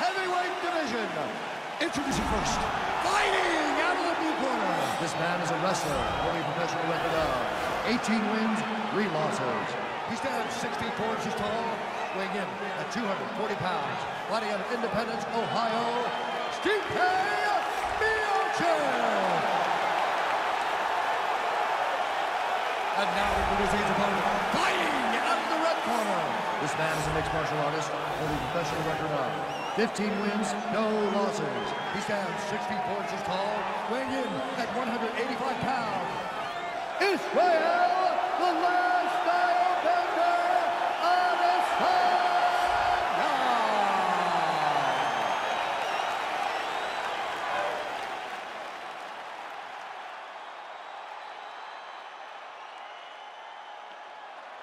heavyweight division. Introducing first, fighting out of the blue corner. This man is a wrestler, holding a professional record of 18 wins, 3 losses. He stands 16 4 inches tall, weighing in at 240 pounds. Fighting out of Independence, Ohio, Stipe Miocic. And now introducing his opponent, fighting out of the red corner. This man is a mixed martial artist with a professional record of 15 wins, no losses. He stands 16 4 inches tall, weighing in at 185 pounds. Israel, the last style bender, Adesanya.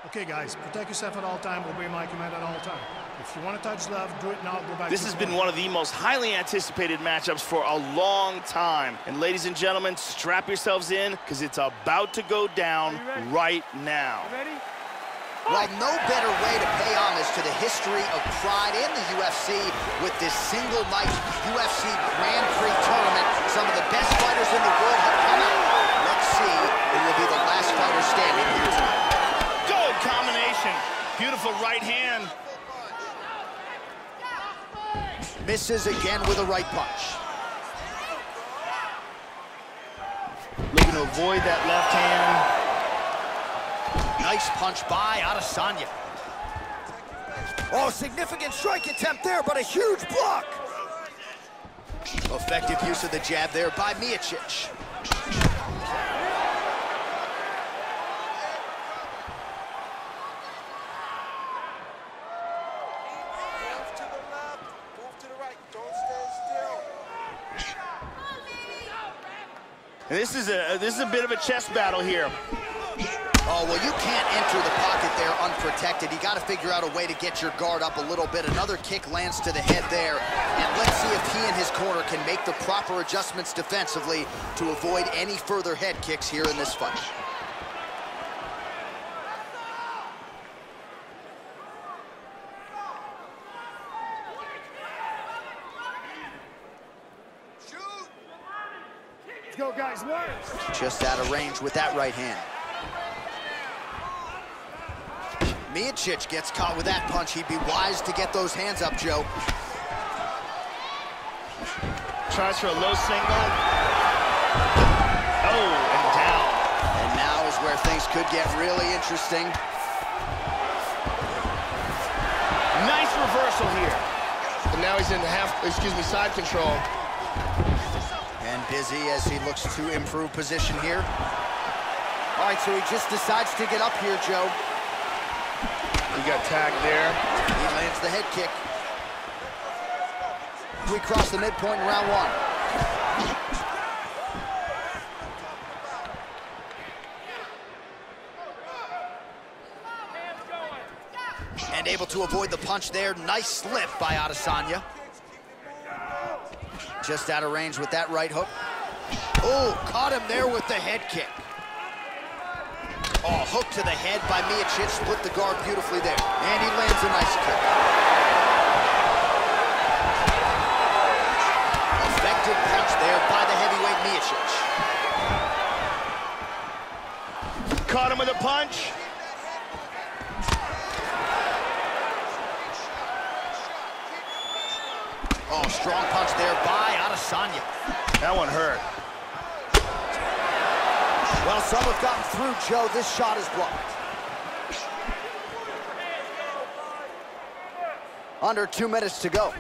Okay, guys, protect yourself at all time will be my command at all time. If you want to touch left, do it now, go back. This has been one of the most highly anticipated matchups for a long time. And ladies and gentlemen, strap yourselves in, because it's about to go down right now. Ready? Well, no better way to pay homage to the history of pride in the UFC with this single night UFC Grand Prix tournament. Some of the best fighters in the world have come out. Let's see who will be the last fighter standing here tonight. Combination. Beautiful right hand. Misses again with a right punch. Looking to avoid that left hand. Nice punch by Adesanya. Oh, significant strike attempt there, but a huge block. Effective use of the jab there by Miocic. This is a bit of a chess battle here. Oh, well, you can't enter the pocket there unprotected. You got to figure out a way to get your guard up a little bit. Another kick lands to the head there. And let's see if he and his corner can make the proper adjustments defensively to avoid any further head kicks here in this fight. Go, guys, work. Just out of range with that right hand. Miocic gets caught with that punch. He'd be wise to get those hands up, Joe. Tries for a low single. Oh, and down. And now is where things could get really interesting. Nice reversal here. And now he's in side control. And busy as he looks to improve position here. All right, so he just decides to get up here, Joe. He got tagged there. He lands the head kick. We cross the midpoint in round 1. And able to avoid the punch there. Nice slip by Adesanya. Just out of range with that right hook. Oh, caught him there with the head kick. Oh, hook to the head by Miocic, split the guard beautifully there. And he lands a nice kick. Effective punch there by the heavyweight Miocic. Caught him with a punch. Oh, strong punch there by Adesanya. That one hurt. Well, some have gotten through, Joe. This shot is blocked. Under 2 minutes to go.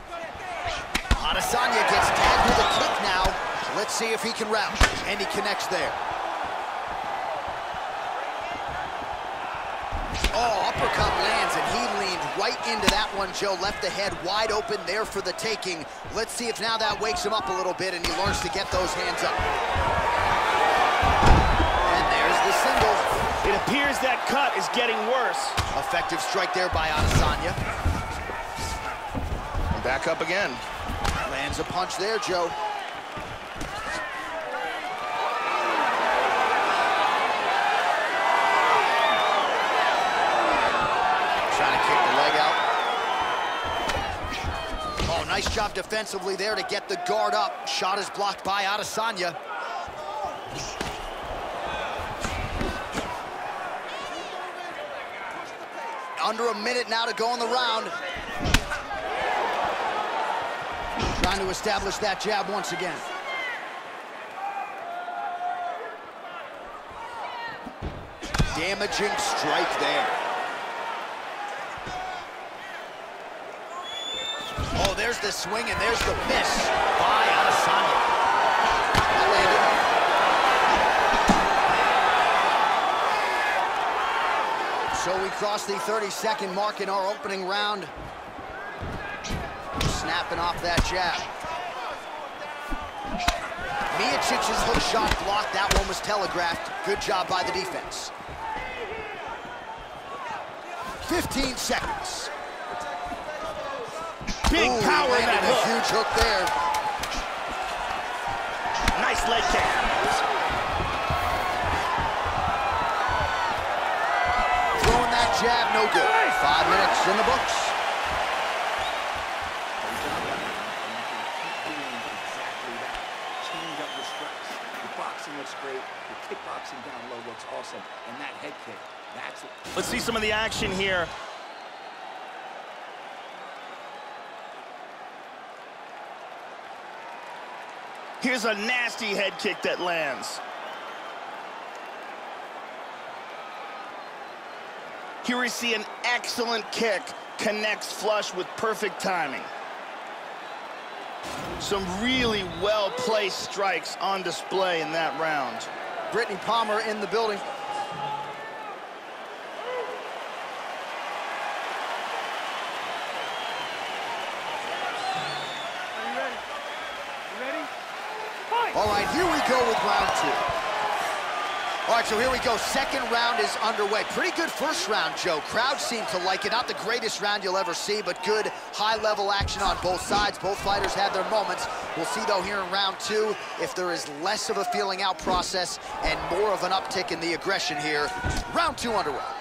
Adesanya gets tagged with a kick now. Let's see if he can route. And he connects there. Oh, uppercut lands, and he leaned right into that one, Joe. Left the head wide open there for the taking. Let's see if now that wakes him up a little bit, and he learns to get those hands up. And there's the single. It appears that cut is getting worse. Effective strike there by Adesanya. And back up again. Lands a punch there, Joe. Nice job defensively there to get the guard up. Shot is blocked by Adesanya. Under a minute now to go in the round. Trying to establish that jab once again. Damaging strike there. Oh, there's the swing and there's the miss by Adesanya. That landed. So we crossed the 32nd mark in our opening round. Snapping off that jab. Miocic's hook shot blocked. That one was telegraphed. Good job by the defense. 15 seconds. Big power in that hook. Huge hook there. Nice leg kick. Throwing that jab, no good. 5 minutes in the books. Change up the strikes. The boxing looks great. The kickboxing down low looks awesome. And that head kick. Let's see some of the action here. Here's a nasty head kick that lands. Here we see an excellent kick. Connects flush with perfect timing. Some really well-placed strikes on display in that round. Brittany Palmer in the building. All right, here we go with round two. All right, so here we go. Second round is underway. Pretty good first round, Joe. Crowd seemed to like it. Not the greatest round you'll ever see, but good high-level action on both sides. Both fighters had their moments. We'll see, though, here in round two, if there is less of a feeling-out process and more of an uptick in the aggression here. Round two underway. Let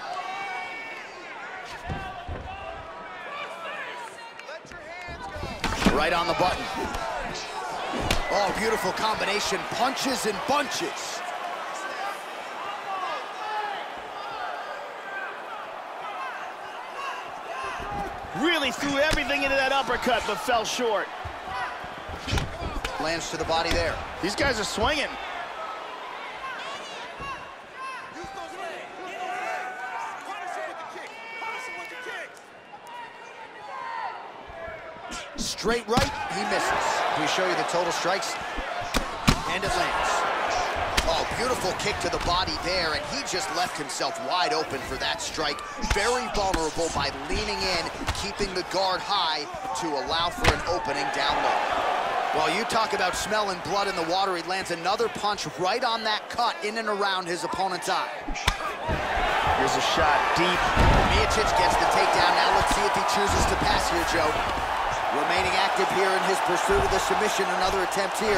your hands go. Right on the button. Oh, beautiful combination, punches and bunches. Really threw everything into that uppercut, but fell short. Lands to the body there. These guys are swinging. Straight right, he misses. We show you the total strikes, and it lands. Oh, beautiful kick to the body there, and he just left himself wide open for that strike. Very vulnerable by leaning in, keeping the guard high to allow for an opening down low. Well, you talk about smelling blood in the water. He lands another punch right on that cut in and around his opponent's eye. Here's a shot deep. Miocic gets the takedown. Now let's see if he chooses to pass here, Joe. Remaining active here in his pursuit of the submission. Another attempt here.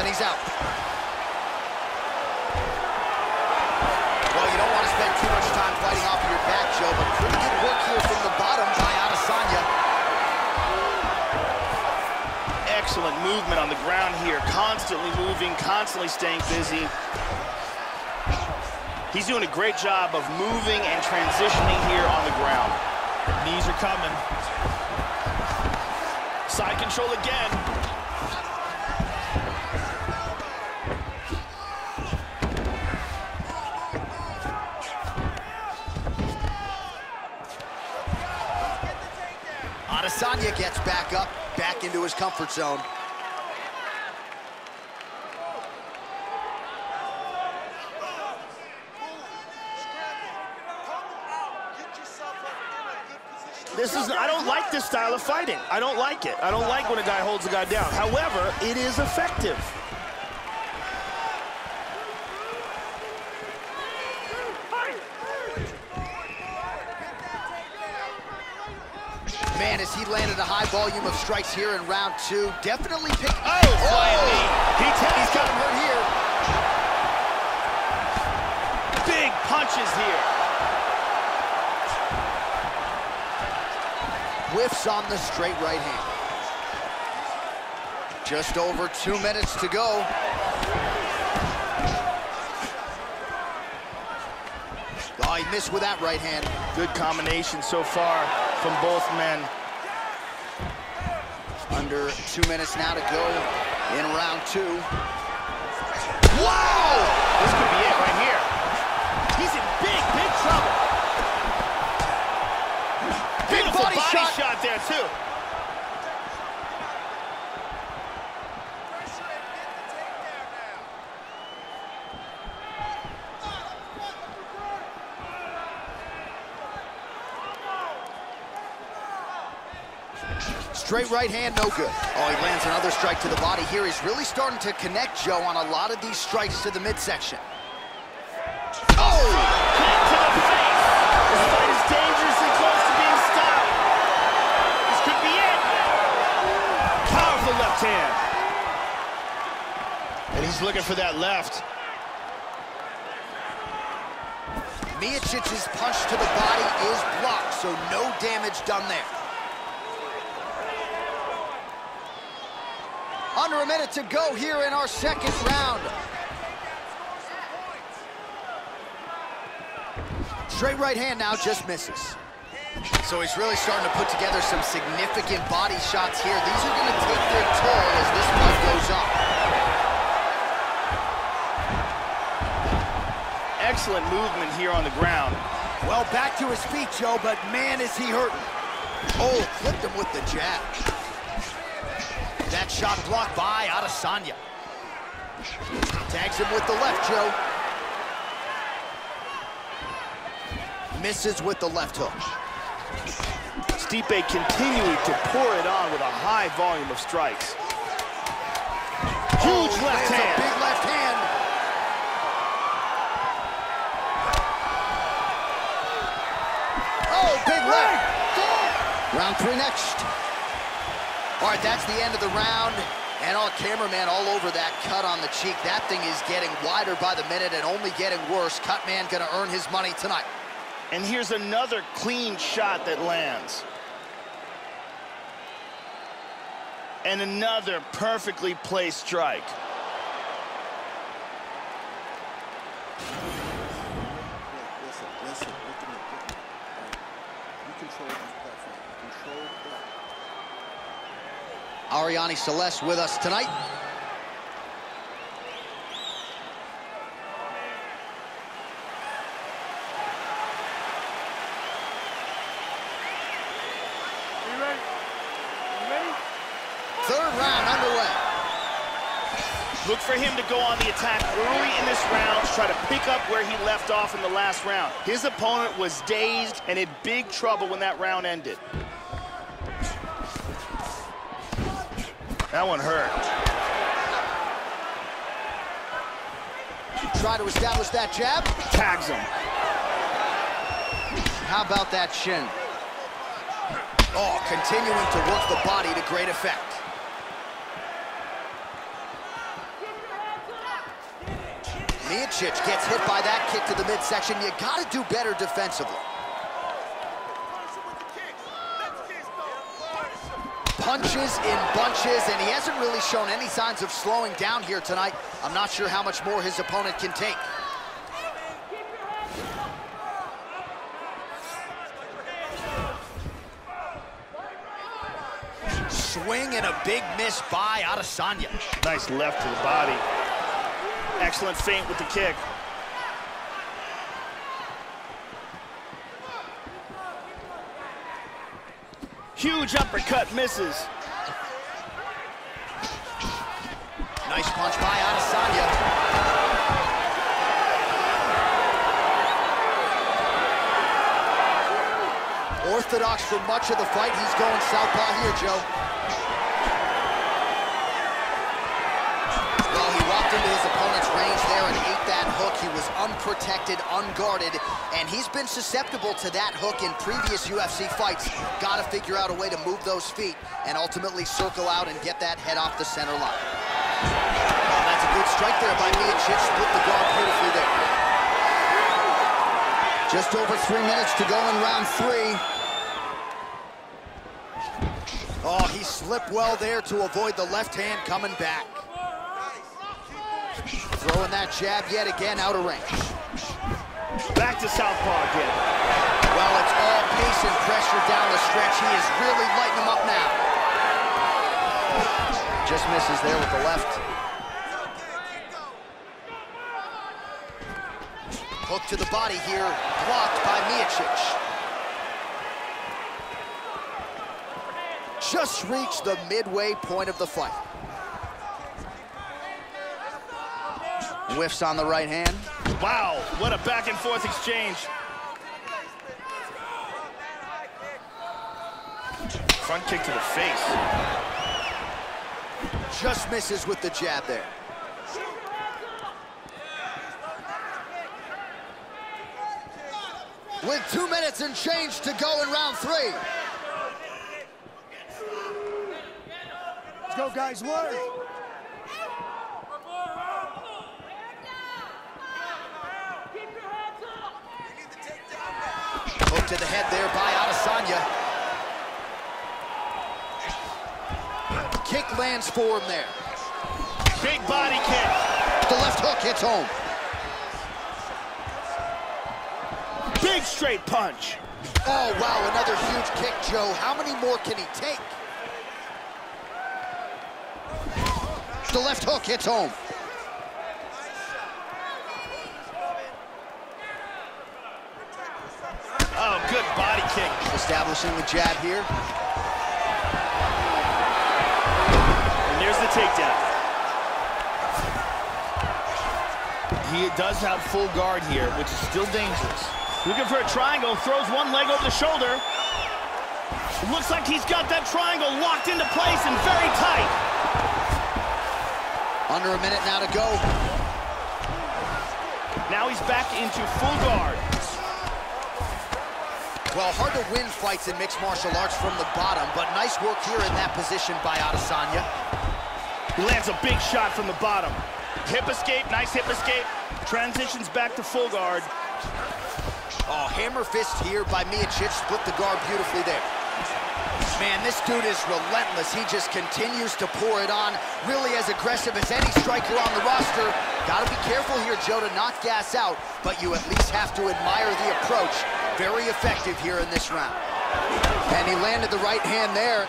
Then he's out. Well, you don't want to spend too much time fighting off of your back, Joe, but pretty good work here from the bottom by Adesanya. Excellent movement on the ground here. Constantly moving, constantly staying busy. He's doing a great job of moving and transitioning here on the ground. Knees are coming. Side control again. Adesanya gets back up, back into his comfort zone. This is, I don't like this style of fighting. I don't like it. I don't like when a guy holds a guy down. However, it is effective. Man, has he landed a high volume of strikes here in round two. Definitely pick. Oh, flying knee. He's got him right here. Big punches here. Whiffs on the straight right hand. Just over 2 minutes to go. Oh, he missed with that right hand. Good combination so far from both men. Under 2 minutes now to go in round two. Wow! This could be it right here. He's in big, big trouble. Big body shot there too. Straight right hand, no good. Oh, he lands another strike to the body here. He's really starting to connect, Joe, on a lot of these strikes to the midsection. Oh! Kick to the face! This fight is dangerously close to being stopped. This could be it. Powerful left hand. And he's looking for that left. Miocic's punch to the body is blocked, so no damage done there. Under a minute to go here in our second round. Straight right hand now just misses. So he's really starting to put together some significant body shots here. These are going to take their toll as this one goes up. Excellent movement here on the ground. Well, back to his feet, Joe, but man, is he hurting. Oh, clipped him with the jab. That shot blocked by Adesanya. Tags him with the left, Joe. Misses with the left hook. Stipe continuing to pour it on with a high volume of strikes. Huge left hand. A big left hand. Oh, big left. Round three next. All right, that's the end of the round, and our cameraman all over that cut on the cheek. That thing is getting wider by the minute and only getting worse. Cutman gonna earn his money tonight. And here's another clean shot that lands. And another perfectly placed strike. Listen, you control this platform, control the platform. Arianny Celeste with us tonight. You ready? You ready? Third round underway. Look for him to go on the attack early in this round to try to pick up where he left off in the last round. His opponent was dazed and in big trouble when that round ended. That one hurt. Try to establish that jab. Tags him. How about that shin? Oh, continuing to work the body to great effect. Miocic gets hit by that kick to the midsection. You gotta do better defensively. Punches in bunches, and he hasn't really shown any signs of slowing down here tonight. I'm not sure how much more his opponent can take. Swing and a big miss by Adesanya. Nice left to the body. Excellent feint with the kick. Huge uppercut misses. Nice punch by Adesanya. Orthodox for much of the fight. He's going southpaw here, Joe. Well, he walked into his opponent's range there and ate that hook. He was unprotected, unguarded, and he's been susceptible to that hook in previous UFC fights. Gotta figure out a way to move those feet and ultimately circle out and get that head off the center line. Well, that's a good strike there by Miocic. Split the guard beautifully there. Just over 3 minutes to go in round three. Oh, he slipped well there to avoid the left hand coming back. Throwing that jab yet again out of range. Back to southpaw again. Well, it's all pace and pressure down the stretch. He is really lighting him up now. Just misses there with the left. Hook to the body here, blocked by Miocic. Just reached the midway point of the fight. Whiffs on the right hand. Wow, what a back and forth exchange. Front kick to the face. Just misses with the jab there. With 2 minutes and change to go in round three. Go, guys, work. Hook to the head there by Adesanya. Kick lands for him there. Big body kick. The left hook hits home. Big straight punch. Oh, wow, another huge kick, Joe. How many more can he take? The left hook hits home. Oh, good body kick. Establishing the jab here. And there's the takedown. He does have full guard here, which is still dangerous. Looking for a triangle, throws one leg over the shoulder. Looks like he's got that triangle locked into place and very tight. Under a minute now to go. Now he's back into full guard. Well, hard to win fights in mixed martial arts from the bottom, but nice work here in that position by Adesanya. He lands a big shot from the bottom. Hip escape, nice hip escape. Transitions back to full guard. Oh, hammer fist here by Miocic. Split the guard beautifully there. Man, this dude is relentless. He just continues to pour it on. Really as aggressive as any striker on the roster. Gotta be careful here, Joe, to not gas out, but you at least have to admire the approach. Very effective here in this round. And he landed the right hand there.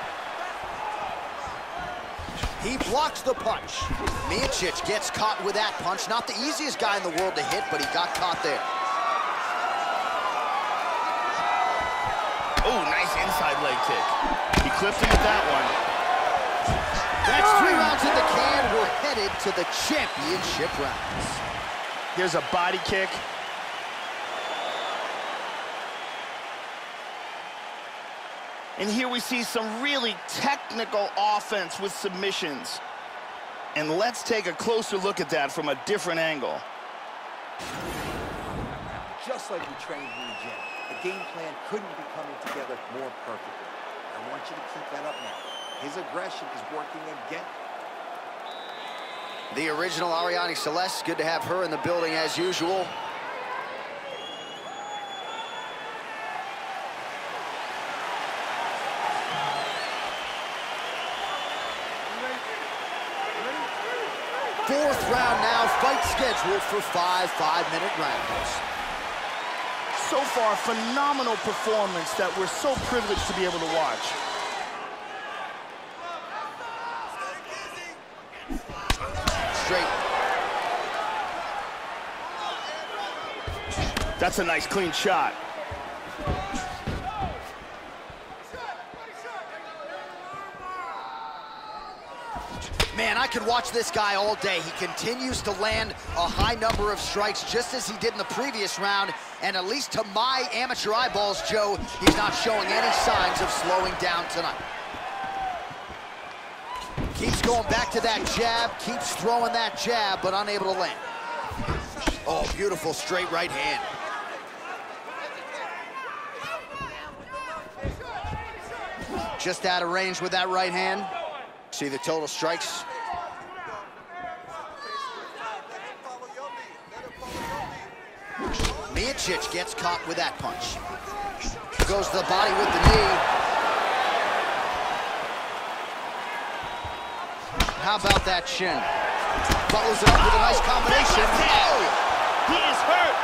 He blocks the punch. Miocic gets caught with that punch. Not the easiest guy in the world to hit, but he got caught there. Oh, nice inside leg kick. He clipped him with that one. That's 3 rounds in the can. We're headed to the championship rounds. Here's a body kick. And here we see some really technical offense with submissions. And let's take a closer look at that from a different angle. Just like we trained in the gym. The game plan couldn't be coming together more perfectly. I want you to keep that up now. His aggression is working again. The original Arianny Celeste, good to have her in the building as usual. Fourth round now, fight scheduled for five 5-minute rounds. So far, phenomenal performance that we're so privileged to be able to watch. Straight. That's a nice, clean shot. Man, I could watch this guy all day. He continues to land a high number of strikes, just as he did in the previous round. And at least to my amateur eyeballs, Joe, he's not showing any signs of slowing down tonight. Keeps going back to that jab, keeps throwing that jab, but unable to land. Oh, beautiful straight right hand. Just out of range with that right hand. See the total strikes. Miocic gets caught with that punch. Goes to the body with the knee. How about that shin? Follows it up with a nice combination. Oh! He is hurt.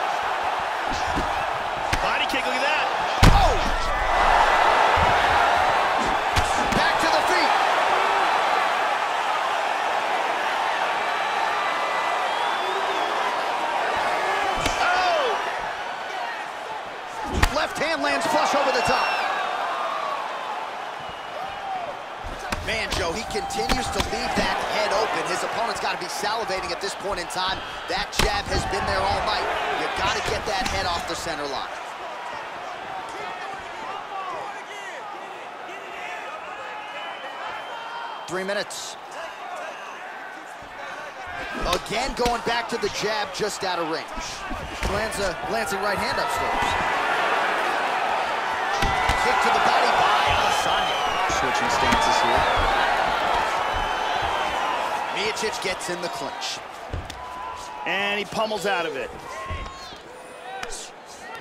Body kick, look at that. Oh! Back to the feet. Oh! Left hand lands flush over the top. Man, Joe, he continues to leave that head open. His opponent's got to be salivating at this point in time. That jab has been there all night. You got to get that head off the center line. Get it. 3 minutes. Again, going back to the jab, just out of range. Lands a glancing right hand upstairs. Kick to the body by Adesanya. Switching stances here. Miocic gets in the clinch. And he pummels out of it.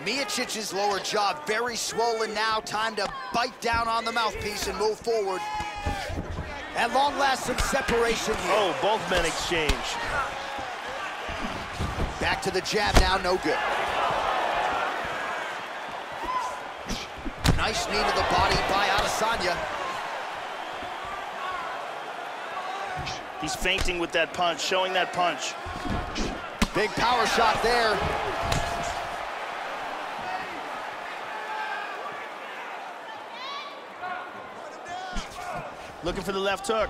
Miocic's lower jaw very swollen now. Time to bite down on the mouthpiece and move forward. At long last, some separation here. Oh, both men exchange. Back to the jab now, no good. Nice knee to the body by Adesanya. He's fainting with that punch, showing that punch. Big power shot there. Looking for the left hook.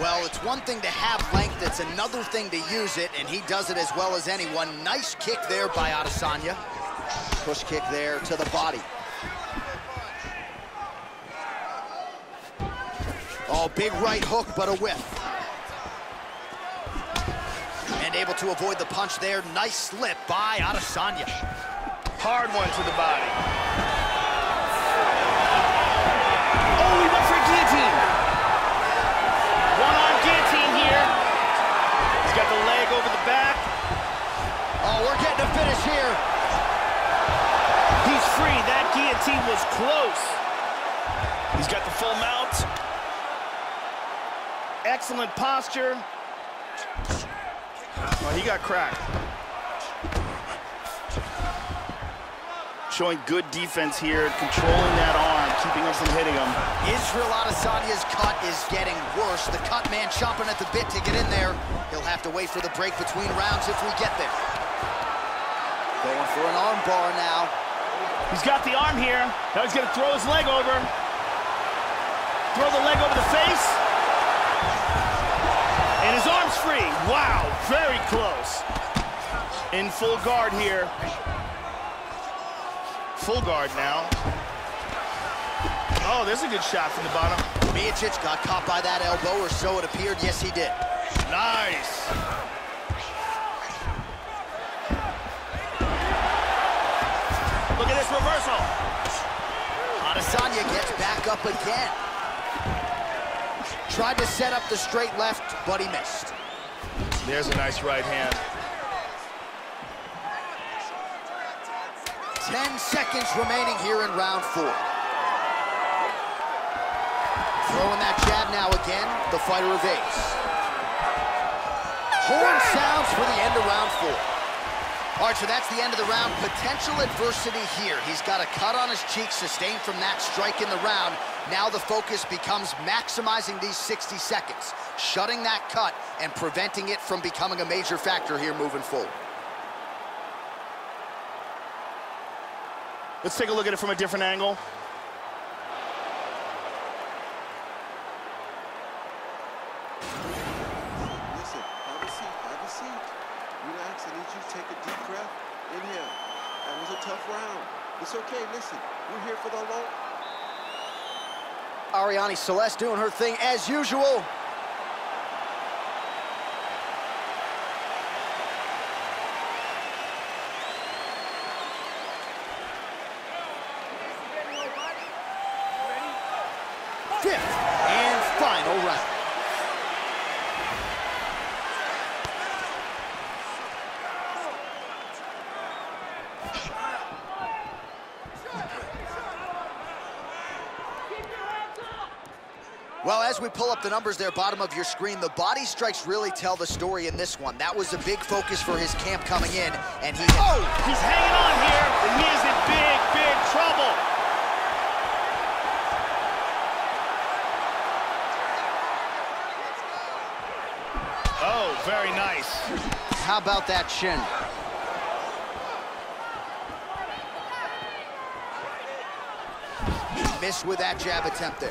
Well, it's one thing to have length, it's another thing to use it, and he does it as well as anyone. Nice kick there by Adesanya. Push kick there to the body. Oh, big right hook, but a whiff. Able to avoid the punch there. Nice slip by Adesanya. Hard one to the body. Oh, he went for a guillotine. One-arm guillotine here. He's got the leg over the back. Oh, we're getting a finish here. He's free. That guillotine was close. He's got the full mount. Excellent posture. Well, he got cracked. Showing good defense here, controlling that arm, keeping him from hitting him. Israel Adesanya's cut is getting worse. The cut man chomping at the bit to get in there. He'll have to wait for the break between rounds if we get there. Going for an arm bar now. He's got the arm here. Now he's going to throw his leg over. Throw the leg over the face. And his arm's free. Wow, very close. In full guard here. Full guard now. Oh, there's a good shot from the bottom. Miocic got caught by that elbow, or so it appeared. Yes, he did. Nice. Look at this reversal. Adesanya gets back up again. Tried to set up the straight left, but he missed. There's a nice right hand. 10 seconds remaining here in round 4. Throwing that jab now again, the fighter evades. Horn sounds for the end of round 4. All right, so that's the end of the round. Potential adversity here. He's got a cut on his cheek sustained from that strike in the round. Now the focus becomes maximizing these 60 seconds, shutting that cut and preventing it from becoming a major factor here moving forward. Let's take a look at it from a different angle. Listen, have a seat. Relax, I need you to take a deep breath. Inhale. That was a tough round. It's okay, listen, we're here for the long. Arianny Celeste doing her thing as usual. Fifth and final round. Well, as we pull up the numbers there, bottom of your screen, the body strikes really tell the story in this one. That was a big focus for his camp coming in, and he... Oh! He's hanging on here, and he is in big, big trouble. Oh, very nice. How about that shin? Missed with that jab attempt there.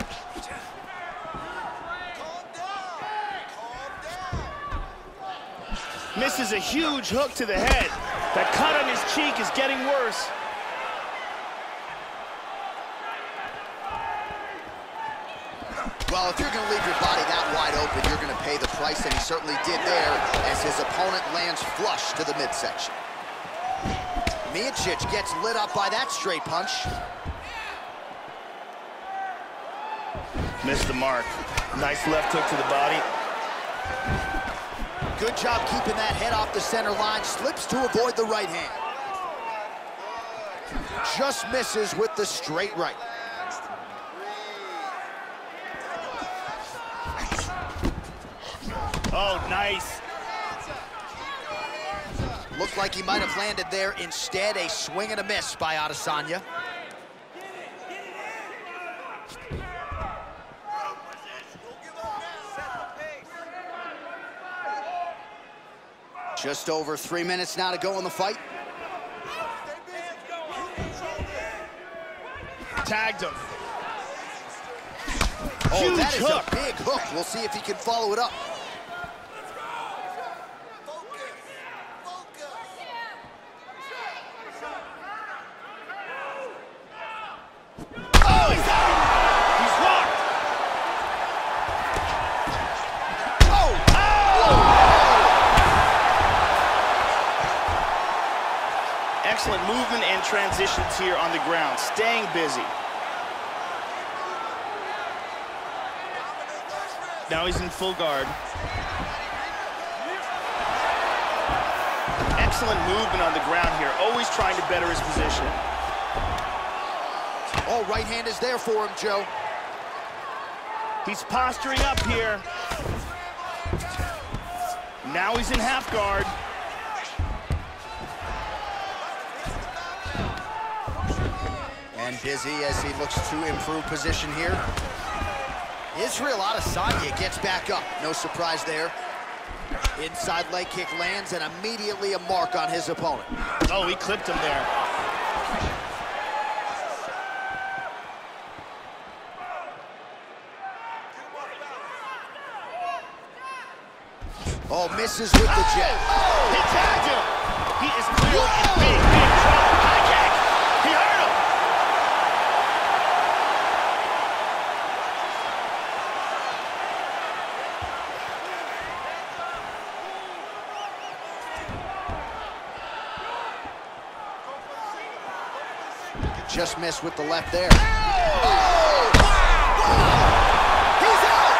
Misses a huge hook to the head. That cut on his cheek is getting worse. Well, if you're gonna leave your body that wide open, you're gonna pay the price, and he certainly did there as his opponent lands flush to the midsection. Miocic gets lit up by that straight punch. Missed the mark. Nice left hook to the body. Good job keeping that head off the center line. Slips to avoid the right hand. Just misses with the straight right. Oh, nice. Looked like he might have landed there. Instead, a swing and a miss by Adesanya. Just over 3 minutes now to go in the fight. Tagged him. Oh, huge that is hook. A big hook. We'll see if he can follow it up. Let's go. Focus. Focus. Oh, he's out. Excellent movement and transitions here on the ground, staying busy. Now he's in full guard. Excellent movement on the ground here, always trying to better his position. Oh, right hand is there for him, Joe. He's posturing up here. Now he's in half guard. And busy as he looks to improve position here. Israel Adesanya gets back up. No surprise there. Inside leg kick lands and immediately a mark on his opponent. Oh, he clipped him there. Oh, misses with the jet. Oh, he tagged him. He is clearly in big trouble. Just missed with the left there. Oh! Oh! Wow! Wow! He's out!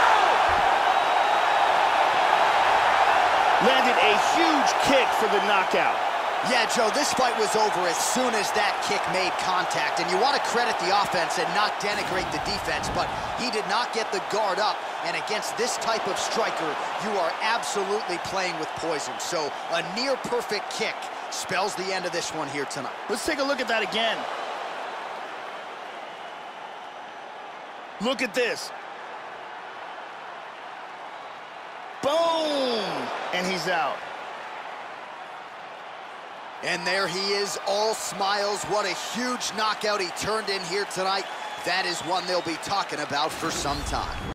Landed a huge kick for the knockout. Yeah, Joe, this fight was over as soon as that kick made contact. And you want to credit the offense and not denigrate the defense, but he did not get the guard up. And against this type of striker, you are absolutely playing with poison. So a near-perfect kick spells the end of this one here tonight. Let's take a look at that again. Look at this. Boom! And he's out. And there he is, all smiles. What a huge knockout he turned in here tonight. That is one they'll be talking about for some time.